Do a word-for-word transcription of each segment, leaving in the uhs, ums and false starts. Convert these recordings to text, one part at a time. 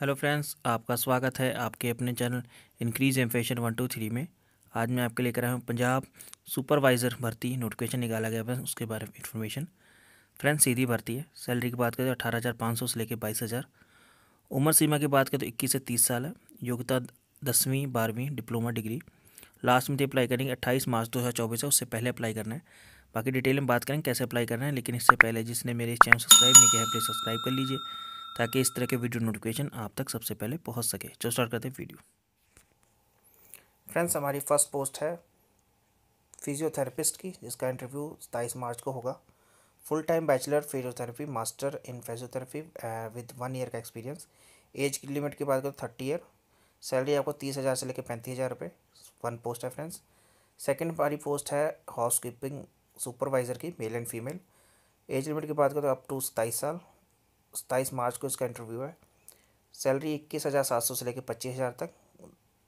Hello friends, आपका स्वागत है आपके अपने channel increase information one two three में। आज मैं आपके लेकर आया हूँ पंजाब सुपरवाइज़र भर्ती नोटिफिकेशन निकाला गया है, उसके बारे में इन्फॉर्मेशन। फ्रेंड्स, सीधी भर्ती है। सैलरी की बात करें तो अठारह हज़ार पाँच सौ से लेकर बाईस हज़ार। उम्र सीमा की बात करें तो इक्कीस से तीस साल है। योग्यता दसवीं बारहवीं डिप्लोमा डिग्री। लास्ट में अप्लाई करेंगे अट्ठाईस मार्च दो हज़ार चौबीस है, उससे पहले अप्लाई करना है। बाकी डिटेल में बात करेंगे कैसे अप्लाई करना है, लेकिन इससे पहले जिसने मेरे चैनल सब्सक्राइब नहीं किया है प्लीज़ सब्सक्राइब कर लीजिए ताकि इस तरह के वीडियो नोटिफिकेशन आप तक सबसे पहले पहुंच सके। चलो स्टार्ट करते हैं वीडियो। फ्रेंड्स, हमारी फर्स्ट पोस्ट है फिजियोथेरेपिस्ट की, जिसका इंटरव्यू सताईस मार्च को होगा। Full time bachelor physiotherapy, master in physiotherapy with one year का एक्सपीरियंस। एज की लिमिट की बात करें थर्टी ईयर। सैलरी आपको तीस हज़ार से लेकर पैंतीस हज़ार रुपये। वन पोस्ट है फ्रेंड्स। सेकेंड हमारी पोस्ट है हाउसकीपिंग सुपरवाइज़र की, male and female. Age limit की बात करें तो अप टू सताईस साल। सताईस मार्च को इसका इंटरव्यू है। सैलरी इक्कीस हज़ार सात सौ से लेकर पच्चीस हज़ार तक।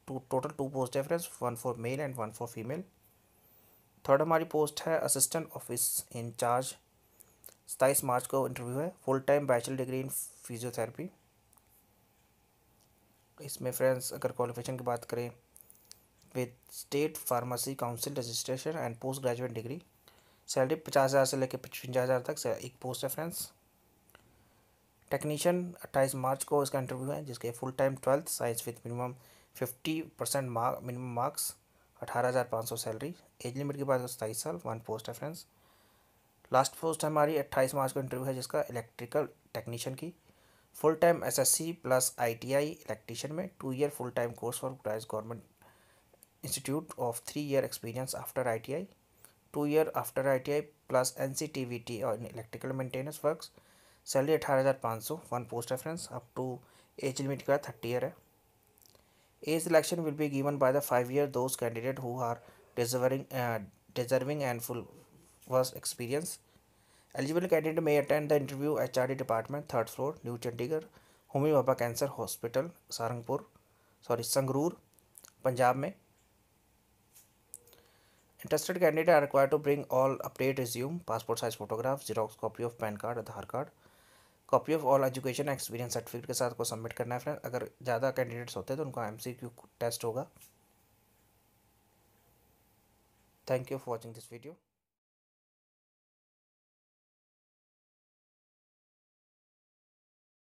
टू टोटल टू पोस्ट है friends, one for male and one for female. Third हमारी पोस्ट है असिस्टेंट ऑफिस इंचार्ज। सताईस मार्च को इंटरव्यू है। Full time bachelor degree in physiotherapy. इसमें फ्रेंड्स अगर क्वालिफिकेशन की बात करें with state pharmacy council registration and post graduate degree. Salary पचास हज़ार से लेकर पचवंजा हज़ार तक एक पोस्ट है फ्रेंड्स। टेक्नीशियन अट्ठाईस मार्च को इसका इंटरव्यू है, जिसके full time twelfth science with minimum fifty percent mark minimum marks. अठारह हज़ार पाँच सौ सैलरी। एज लिमिट की बात है सताईस साल। वन पोस्ट है फ्रेंड्स। लास्ट पोस्ट हमारी अट्ठाईस मार्च को इंटरव्यू है, जिसका इलेक्ट्रिकल टेक्नीशियन की। Full time S S C plus I T I electrician में two year full time course for prize government institute of three year experience after I T I. Two year after I T I plus N C T V T और electrical maintenance works. Salary अठारह हज़ार पाँच सौ। One post है friends. Up to age limit का thirty year है। Age selection will be given by the five year those candidate who are deserving deserving and full verse experience. Eligible candidate may attend the interview H R D department, third floor, new Chandigarh, Homi Bhabha cancer hospital, Sarangpur sorry Sangrur, Punjab में। Interested candidate are required to bring all updated resume, passport size photograph, xerox copy of PAN card, Aadhaar card, copy of all education experience certificate के साथ को submit करना है friend. अगर ज़्यादा candidates होते हैं तो उनका एम सी क्यू टेस्ट होगा। Thank you for watching this video.